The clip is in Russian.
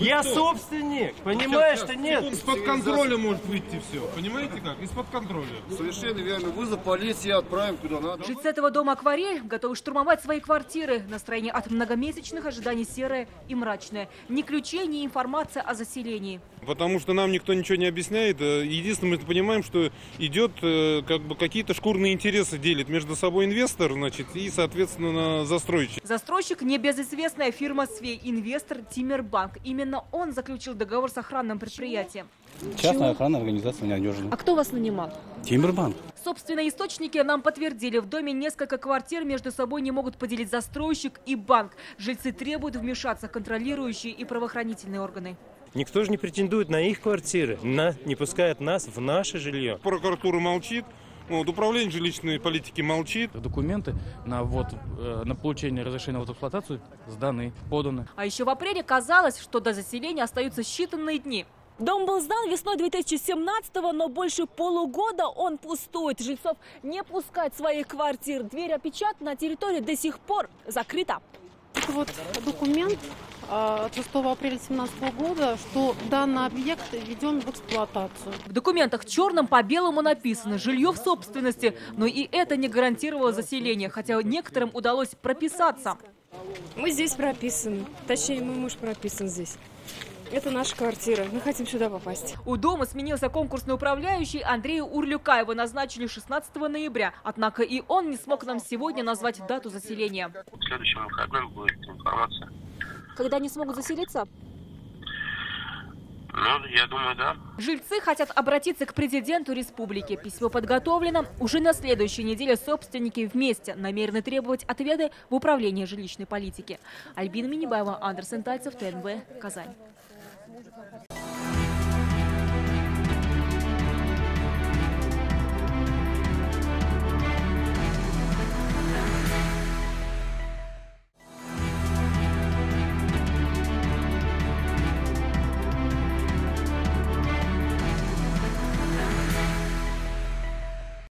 Я собственник, понимаешь, ты нет. Из-под контроля может выйти все, понимаете как? Из-под контроля. Совершенно верно. Вызов полиции, отправим куда надо. Жильцы этого дома «Акварель» готовы штурмовать свои квартиры. Настроение от многомесячных ожиданий серое и мрачное. Ни ключей, ни информация о заселении. Потому что нам никто ничего не объясняет. Единственное, мы понимаем, что идет, как бы, какие-то шкурные интересы делит между собой инвестор, значит, и, соответственно, застройщик. Застройщик – небезызвестная фирма «Свея», инвестор «Тимербанк». Именно он заключил договор с охранным предприятием. Частная охранная организация ненадежна. А кто вас нанимал? Тимербанк. Собственно, источники нам подтвердили. В доме несколько квартир между собой не могут поделить застройщик и банк. Жильцы требуют вмешаться контролирующие и правоохранительные органы. Никто же не претендует на их квартиры, не пускает нас в наше жилье. Прокуратура молчит, вот, управление жилищной политики молчит. Документы на получение разрешения на эксплуатацию сданы, поданы. А еще в апреле казалось, что до заселения остаются считанные дни. Дом был сдан весной 2017-го, но больше полугода он пустует. Жильцов не пускать в своих квартир. Дверь опечатана, территория до сих пор закрыта. Это вот документ от 6 апреля 2017 года, что данный объект введен в эксплуатацию. В документах черным по белому написано «жилье в собственности», но и это не гарантировало заселение, хотя некоторым удалось прописаться. Мы здесь прописаны, точнее, мой муж прописан здесь. Это наша квартира. Мы хотим сюда попасть. У дома сменился конкурсный управляющий. Андрея Урлюкаева назначили 16 ноября. Однако и он не смог нам сегодня назвать дату заселения. В следующем выходном будет информация. Когда они смогут заселиться? Ну, я думаю, да. Жильцы хотят обратиться к президенту республики. Письмо подготовлено. Уже на следующей неделе собственники вместе намерены требовать ответы в управлении жилищной политики. Альбина Минибаева, Андерсен Тайцев, ТНВ, Казань.